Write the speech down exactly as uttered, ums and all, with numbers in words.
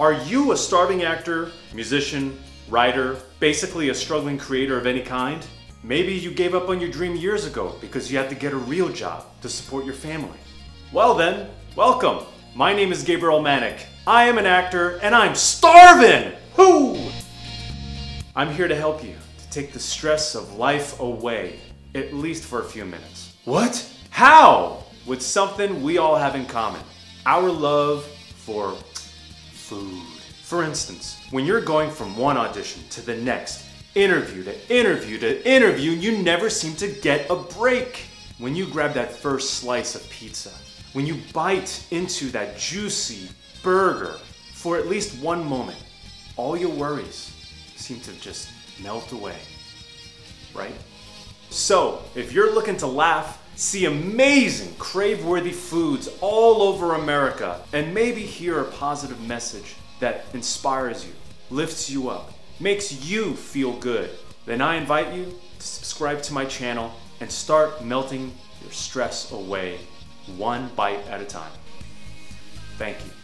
Are you a starving actor, musician, writer, basically a struggling creator of any kind? Maybe you gave up on your dream years ago because you had to get a real job to support your family. Well then, welcome. My name is Gabriel Manik. I am an actor and I'm starving! Whoo! I'm here to help you to take the stress of life away, at least for a few minutes. What? How? With something we all have in common, our love for food. For instance, when you're going from one audition to the next, interview to interview to interview, you never seem to get a break. When you grab that first slice of pizza, when you bite into that juicy burger for at least one moment, all your worries seem to just melt away, right? So, if you're looking to laugh, see amazing, crave-worthy foods all over America, and maybe hear a positive message that inspires you, lifts you up, makes you feel good, then I invite you to subscribe to my channel and start melting your stress away one bite at a time. Thank you.